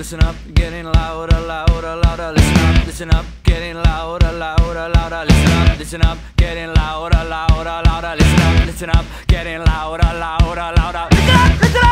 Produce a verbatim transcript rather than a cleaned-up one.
listen up, getting louder, louder, louder. Listen up, listen up, getting louder, louder, louder. Listen up, listen up, getting louder, louder, louder. Listen up, listen up, getting louder, louder, louder. Listen up, listen up.